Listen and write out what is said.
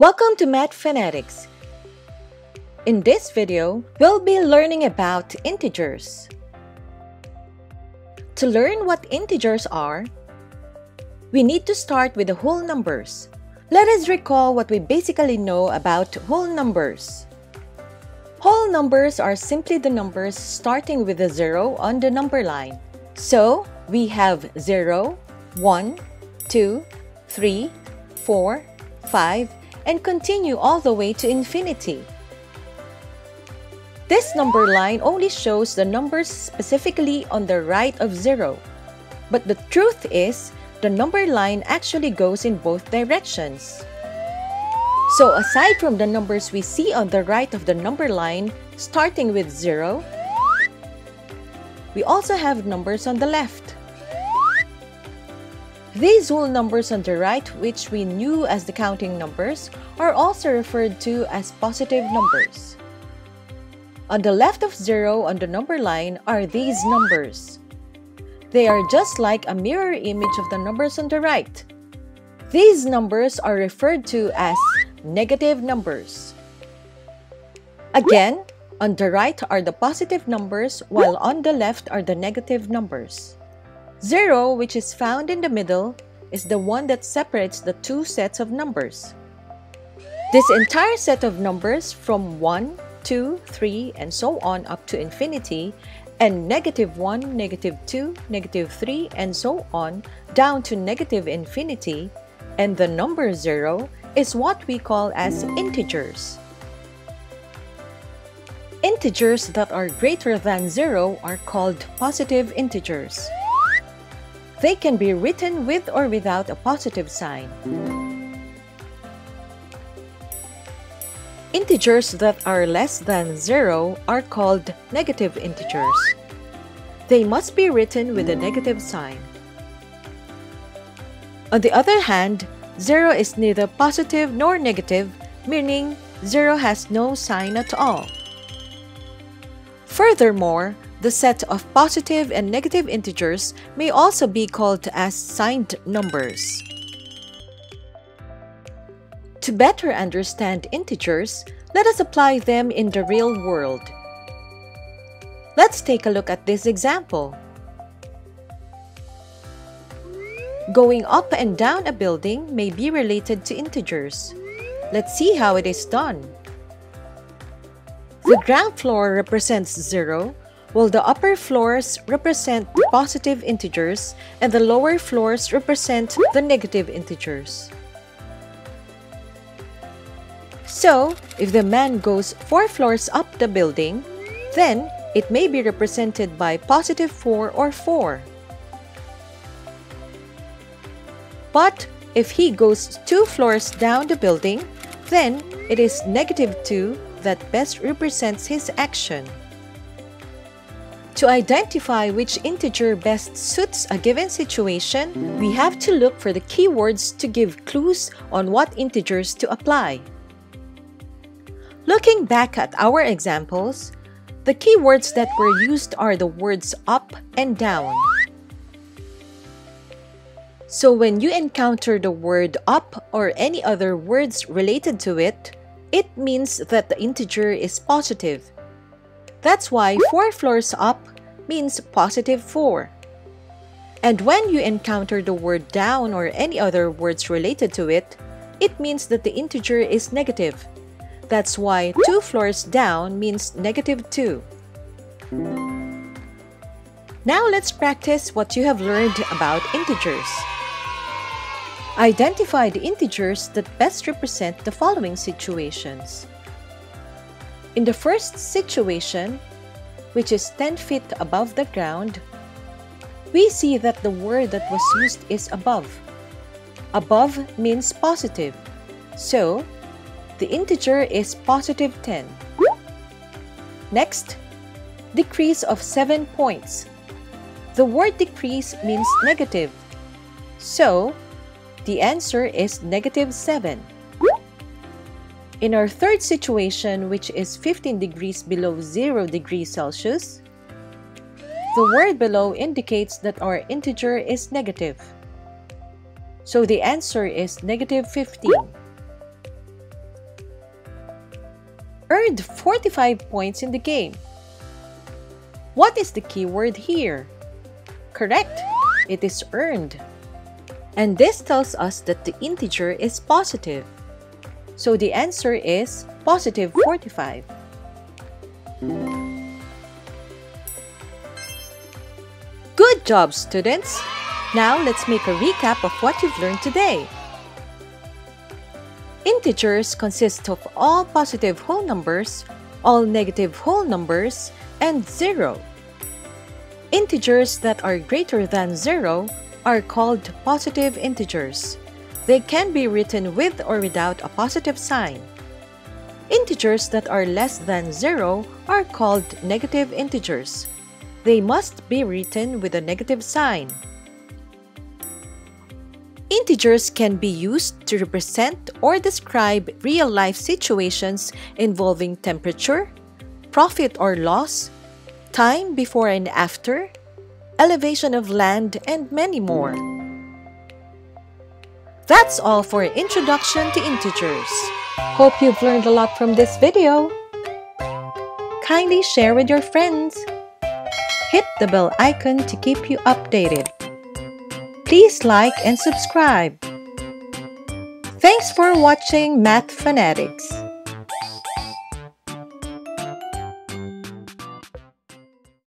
Welcome to Math Funatics. In this video, we'll be learning about integers. To learn what integers are, we need to start with the whole numbers. Let us recall what we basically know about whole numbers. Whole numbers are simply the numbers starting with a 0 on the number line. So, we have 0, 1, 2, 3, 4, 5, and continue all the way to infinity. This number line only shows the numbers specifically on the right of 0. But the truth is, the number line actually goes in both directions. So aside from the numbers we see on the right of the number line, starting with 0, we also have numbers on the left. These whole numbers on the right, which we knew as the counting numbers, are also referred to as positive numbers. On the left of 0 on the number line are these numbers. They are just like a mirror image of the numbers on the right. These numbers are referred to as negative numbers. Again, on the right are the positive numbers, while on the left are the negative numbers. 0, which is found in the middle, is the one that separates the two sets of numbers. This entire set of numbers from 1, 2, 3, and so on up to infinity, and negative 1, negative 2, negative 3, and so on down to negative infinity, and the number 0 is what we call as integers. Integers that are greater than 0 are called positive integers. They can be written with or without a positive sign. Integers that are less than 0 are called negative integers. They must be written with a negative sign. On the other hand, 0 is neither positive nor negative, meaning 0 has no sign at all. Furthermore, the set of positive and negative integers may also be called as signed numbers. To better understand integers, let us apply them in the real world. Let's take a look at this example. Going up and down a building may be related to integers. Let's see how it is done. The ground floor represents 0, while the upper floors represent the positive integers and the lower floors represent the negative integers. So, if the man goes 4 floors up the building, then it may be represented by positive 4 or 4. But if he goes 2 floors down the building, then it is negative 2 that best represents his action. To identify which integer best suits a given situation, we have to look for the keywords to give clues on what integers to apply. Looking back at our examples, the keywords that were used are the words up and down. So when you encounter the word up or any other words related to it, it means that the integer is positive. That's why 4 floors up means positive 4. And when you encounter the word down or any other words related to it, it means that the integer is negative. That's why 2 floors down means negative 2. Now let's practice what you have learned about integers. Identify the integers that best represent the following situations. In the first situation, which is 10 feet above the ground, we see that the word that was used is above. Above means positive. So, the integer is positive 10. Next, decrease of 7 points. The word decrease means negative. So, the answer is negative 7. In our third situation, which is 15 degrees below 0 degrees Celsius, the word below indicates that our integer is negative. So, the answer is negative 15. earned 45 points in the game. What is the keyword here? Correct, it is earned. And this tells us that the integer is positive. So the answer is positive 45. Good job, students! Now let's make a recap of what you've learned today. Integers consist of all positive whole numbers, all negative whole numbers, and 0. Integers that are greater than 0 are called positive integers. They can be written with or without a positive sign. Integers that are less than 0 are called negative integers. They must be written with a negative sign. Integers can be used to represent or describe real-life situations involving temperature, profit or loss, time before and after, elevation of land, and many more. That's all for Introduction to Integers. Hope you've learned a lot from this video. Kindly share with your friends. Hit the bell icon to keep you updated. Please like and subscribe. Thanks for watching Math Funatics.